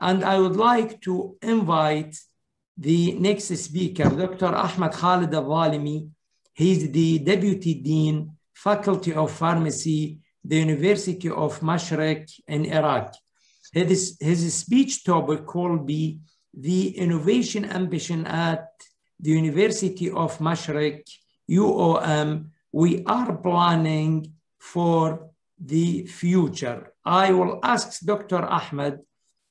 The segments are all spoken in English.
And I would like to invite the next speaker, Dr. Ahmed Khalid Aldhalmi. He's the Deputy Dean, Faculty of Pharmacy, the University of Mashreq in Iraq. His speech topic will be the innovation ambition at the University of Mashreq, UOM. We are planning for the future. I will ask Dr. Ahmed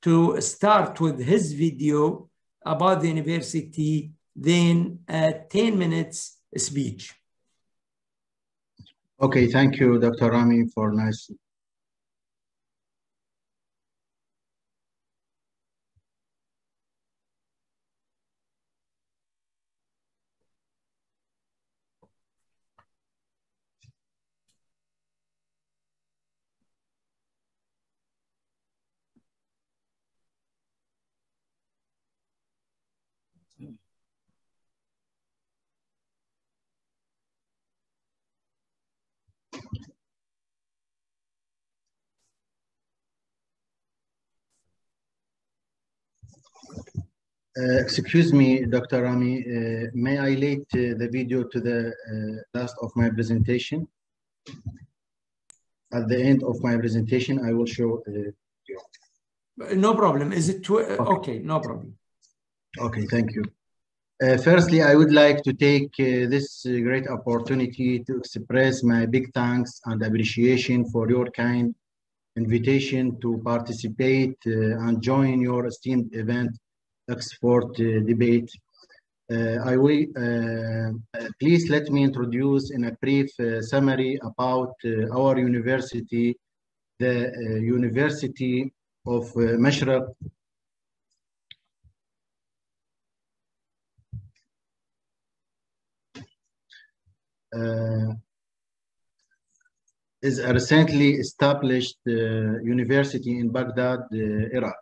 to start with his video about the university, then a 10 minutes speech. Okay, thank you, Dr. Rami, for nice. Excuse me, Dr. Rami, may I relate the video to the last of my presentation? At the end of my presentation, I will show you. No problem. Is it okay, no problem. Okay, thank you. Firstly, I would like to take this great opportunity to express my big thanks and appreciation for your kind invitation to participate and join your esteemed event, Export Debate. Please let me introduce in a brief summary about our university, the University of Mashreq. Is a recently established university in Baghdad, Iraq.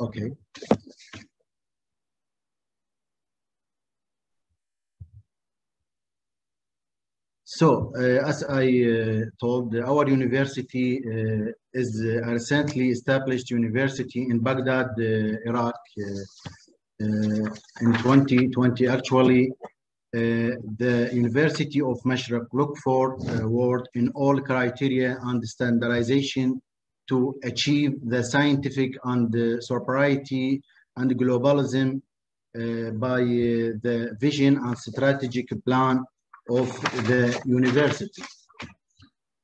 Okay. So, as I told, our university is a recently established university in Baghdad, Iraq, in 2020. Actually, the University of Mashreq look forward in all criteria and standardization to achieve the scientific and sobriety and globalism by the vision and strategic plan of the university.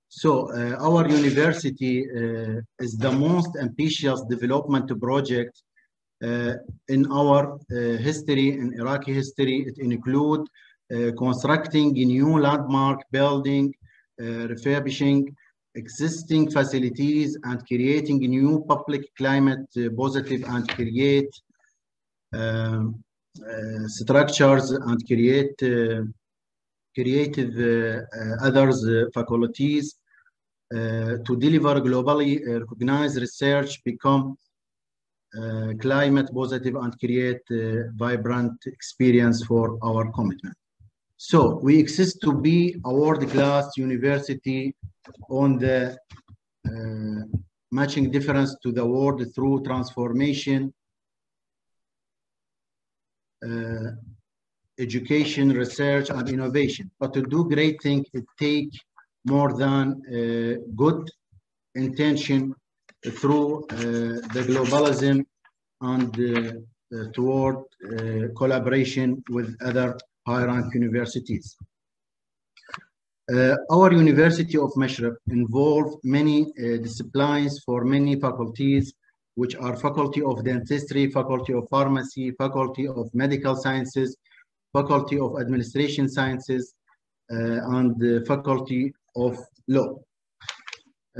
So our university is the most ambitious development project in our history, in Iraqi history. It includes constructing a new landmark building, refurbishing existing facilities, and creating a new public climate positive and create structures and create creative others faculties to deliver globally recognized research, become climate positive, and create vibrant experience for our commitment. So we exist to be a world-class university on the matching difference to the world through transformation, education, research, and innovation. But to do great things, it takes more than good intention through the globalism and toward collaboration with other high-ranked universities. Our University of Mashreq involved many disciplines for many faculties, which are Faculty of Dentistry, Faculty of Pharmacy, Faculty of Medical Sciences, Faculty of Administration Sciences, and the Faculty of Law.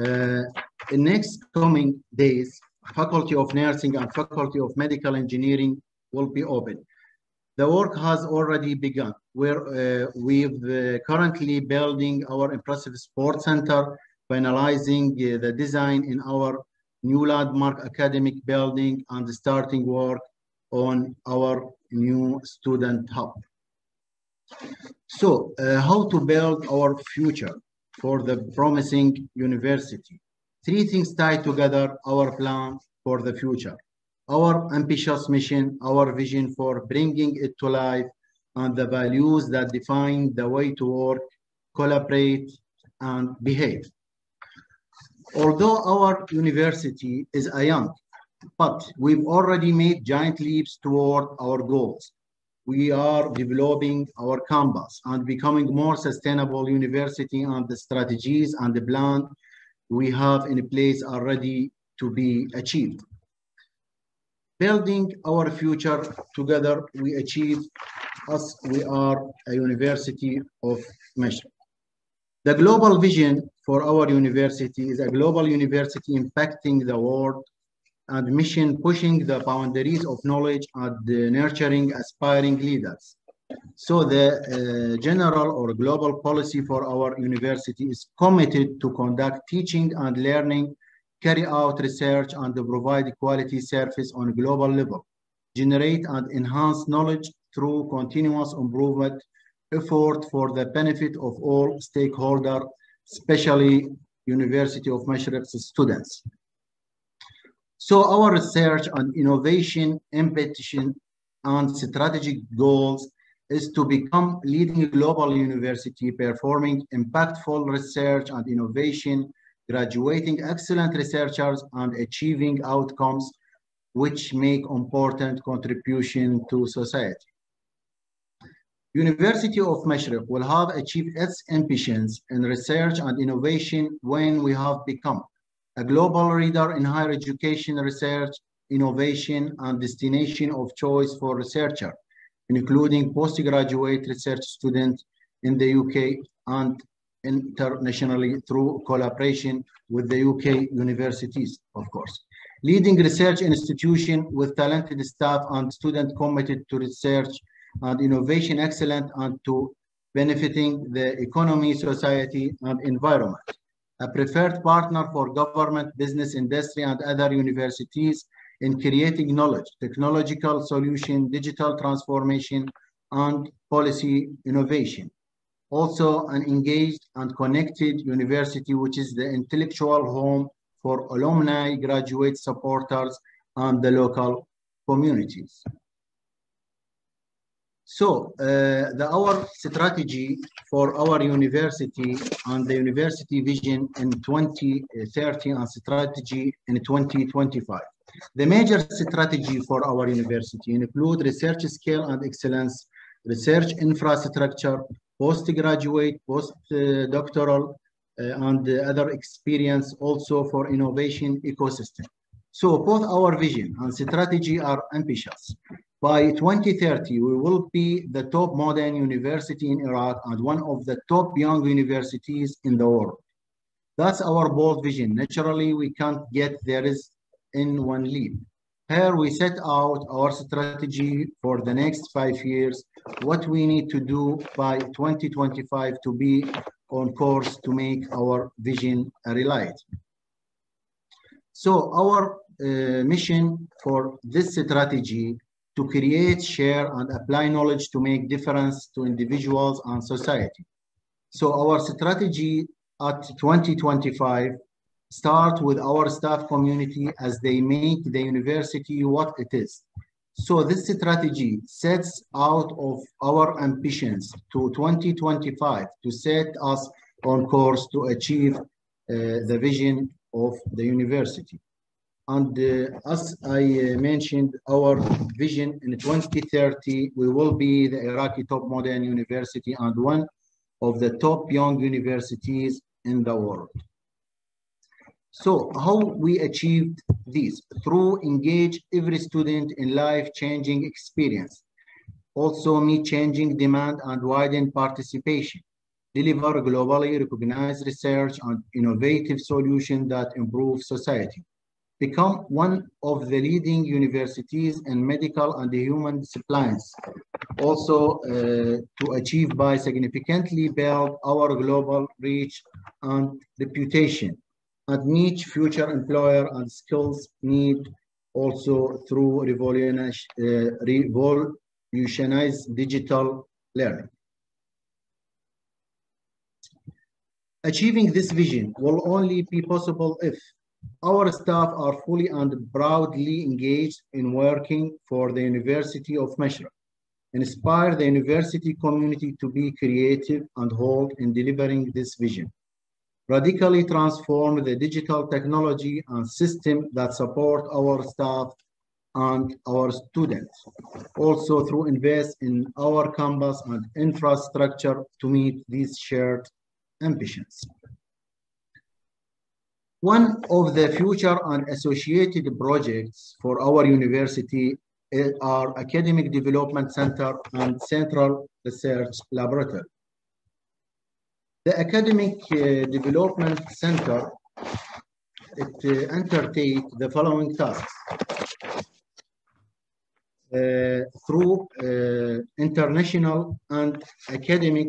In next coming days, Faculty of Nursing and Faculty of Medical Engineering will be open. The work has already begun. We've currently building our impressive sports center, finalizing the design in our new landmark academic building, and starting work on our new student hub. So how to build our future for the promising university? Three things tie together our plan for the future: our ambitious mission, our vision for bringing it to life, and the values that define the way to work, collaborate, and behave. Although our university is young, but we've already made giant leaps toward our goals. We are developing our campus and becoming more sustainable university, and the strategies and the plan we have in place are ready to be achieved. Building our future together, we achieve as we are a University of Mashreq. The global vision for our university is a global university impacting the world, and mission pushing the boundaries of knowledge and nurturing aspiring leaders. So the general or global policy for our university is committed to conduct teaching and learning, carry out research, and provide quality service on a global level, generate and enhance knowledge through continuous improvement effort for the benefit of all stakeholders, especially University of Mashreq's students. So our research and innovation, ambition, and strategic goals is to become leading global university, performing impactful research and innovation, graduating excellent researchers, and achieving outcomes which make important contribution to society. University of Mashreq will have achieved its ambitions in research and innovation when we have become a global leader in higher education research, innovation, and destination of choice for researchers, including postgraduate research students in the UK and internationally through collaboration with the UK universities, of course. Leading research institution with talented staff and students committed to research and innovation excellence, and to benefiting the economy, society, and environment. A preferred partner for government, business, industry, and other universities in creating knowledge, technological solution, digital transformation, and policy innovation. Also an engaged and connected university, which is the intellectual home for alumni, graduate supporters, and the local communities. So our strategy for our university and the university vision in 2030 and strategy in 2025. The major strategy for our university include research scale and excellence, research infrastructure, postgraduate, postdoctoral, and other experience also for innovation ecosystem. So both our vision and strategy are ambitious. By 2030, we will be the top modern university in Iraq and one of the top young universities in the world. That's our bold vision. Naturally, we can't get there in one leap. Here we set out our strategy for the next 5 years, what we need to do by 2025 to be on course to make our vision a reality. So our mission for this strategy to create, share, and apply knowledge to make difference to individuals and society. So our strategy at 2025 starts with our staff community as they make the university what it is. So this strategy sets out of our ambitions to 2025 to set us on course to achieve the vision of the university. And as I mentioned, our vision in 2030, we will be the Iraqi top modern university and one of the top young universities in the world. So how we achieved this? Through engage every student in life-changing experience. Also meet changing demand and widen participation. Deliver globally recognized research and innovative solutions that improve society. become one of the leading universities in medical and human disciplines. Also to achieve by significantly build our global reach and reputation and meet future employer and skills need also through revolutionize digital learning. Achieving this vision will only be possible if our staff are fully and proudly engaged in working for the University of Mashreq, inspire the university community to be creative and bold in delivering this vision, radically transform the digital technology and system that support our staff and our students. Also through invest in our campus and infrastructure to meet these shared ambitions. One of the future and associated projects for our university are Academic Development Center and Central Research Laboratory. The Academic Development Center undertake the following tasks through international and academic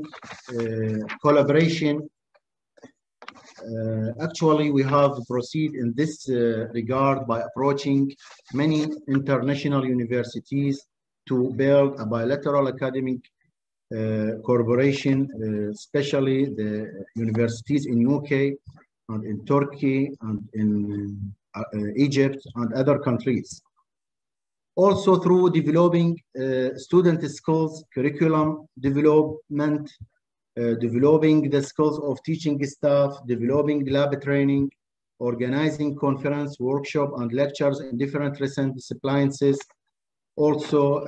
collaboration. Actually, we have proceeded in this regard by approaching many international universities to build a bilateral academic collaboration, especially the universities in UK and in Turkey and in Egypt and other countries. Also through developing student skills, curriculum development, developing the skills of teaching staff, developing lab training, organizing conference, workshop, and lectures in different recent disciplines. Also,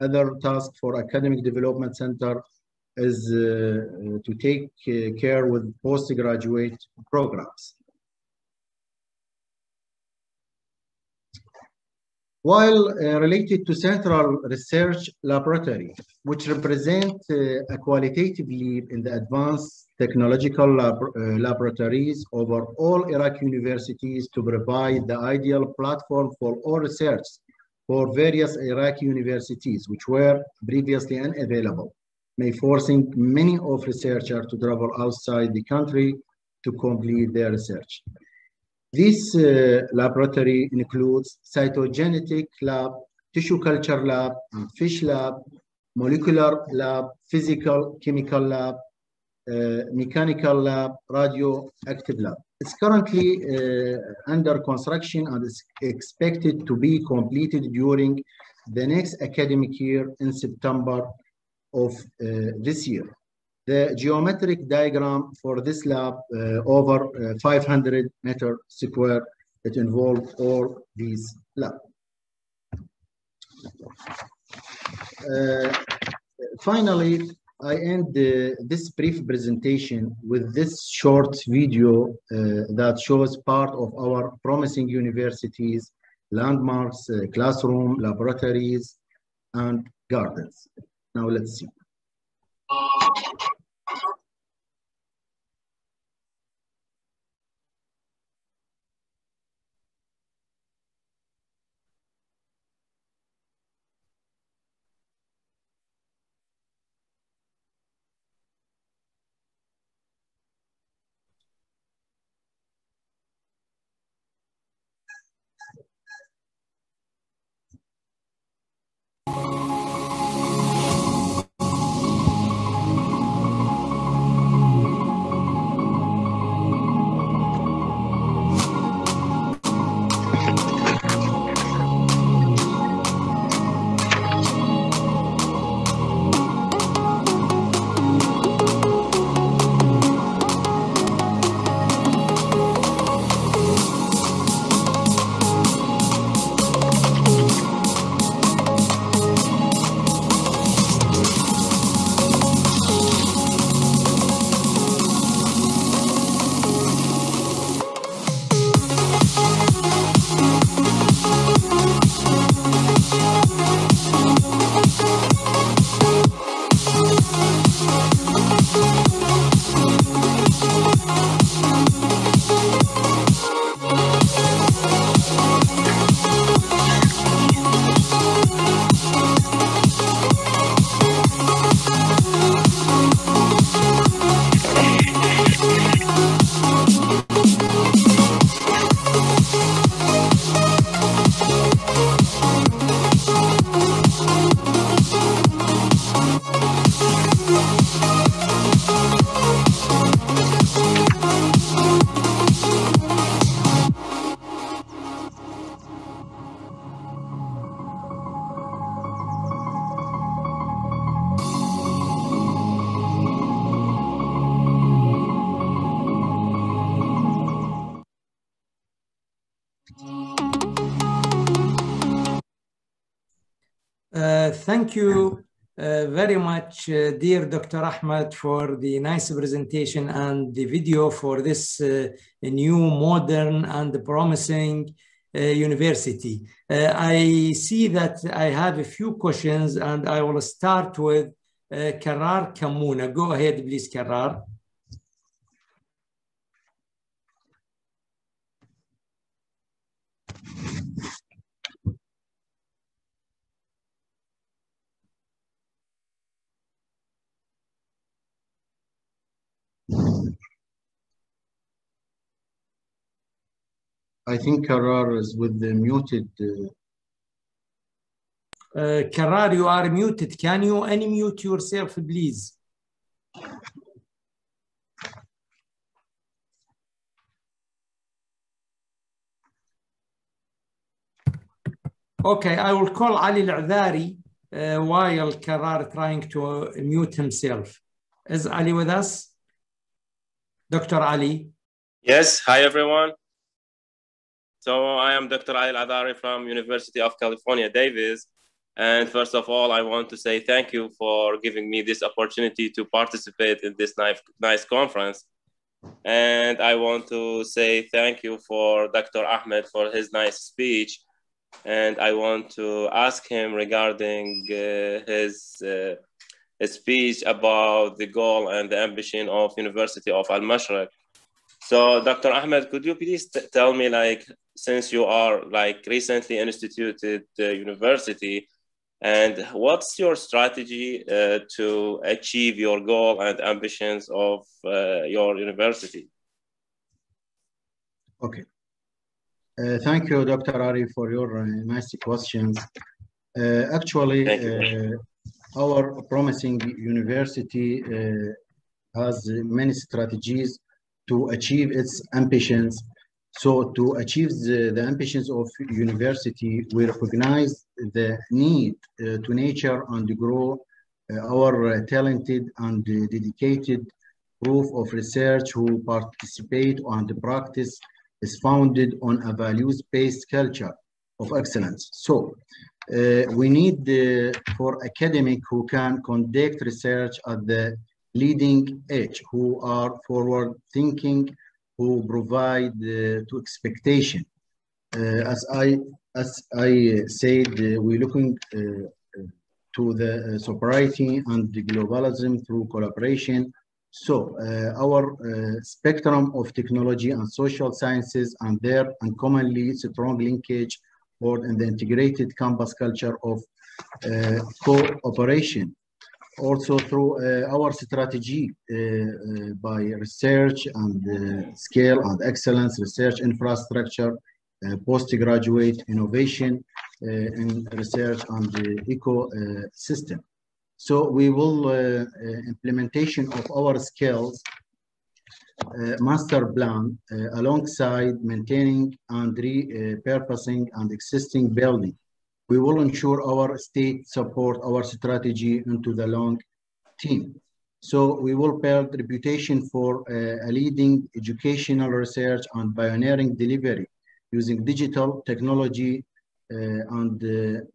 other task for Academic Development Center is to take care with postgraduate programs. While related to Central Research Laboratory, which represent a qualitative leap in the advanced technological laboratories over all Iraqi universities to provide the ideal platform for all research for various Iraqi universities, which were previously unavailable, may forcing many of researchers to travel outside the country to complete their research. This laboratory includes cytogenetic lab, tissue culture lab, and fish lab, molecular lab, physical, chemical lab, mechanical lab, radioactive lab. It's currently under construction and is expected to be completed during the next academic year in September of this year. The geometric diagram for this lab over 500 meter square that involved all these labs. Finally, I end this brief presentation with this short video that shows part of our promising universities, landmarks, classroom, laboratories, and gardens. Now let's see. Thank you very much, dear Dr. Ahmed, for the nice presentation and the video for this new, modern, and promising university. I see that I have a few questions, and I will start with Karar Kamouna. Go ahead, please, Karar. I think Karar is with the muted. Karar, you are muted. Can you unmute yourself, please? Okay, I will call Ali Al-Adhari while Karar trying to mute himself. Is Ali with us? Dr. Ali. Yes, hi everyone. So I am Dr. Ayel Adari from University of California, Davis. And first of all, I want to say thank you for giving me this opportunity to participate in this nice conference. And I want to say thank you for Dr. Ahmed for his nice speech. And I want to ask him regarding his speech about the goal and the ambition of University of Al-Mashreq. So Dr. Ahmed, could you please tell me, like, since you are like recently instituted university, and what's your strategy to achieve your goal and ambitions of your university? Okay. Thank you, Dr. Ari, for your nice questions. Actually, our promising university has many strategies to achieve its ambitions. So to achieve the ambitions of university, we recognize the need to nurture and grow our talented and dedicated group of research who participate and practice is founded on a values-based culture of excellence. So we need for academics who can conduct research at the leading edge, who are forward-thinking, who provide to expectation. As I said, we're looking to the sobriety and the globalism through collaboration. So our spectrum of technology and social sciences and their uncommonly strong linkage or in the integrated campus culture of cooperation. Also through our strategy by research and scale and excellence, research infrastructure, postgraduate innovation in research and the ecosystem. So we will implementation of our skills master plan alongside maintaining and repurposing and existing building. We will ensure our state support our strategy into the long team. So we will build reputation for a leading educational research and pioneering delivery using digital technology and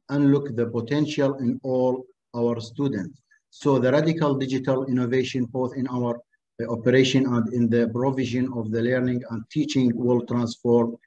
unlock the potential in all our students. So the radical digital innovation both in our operation and in the provision of the learning and teaching will transform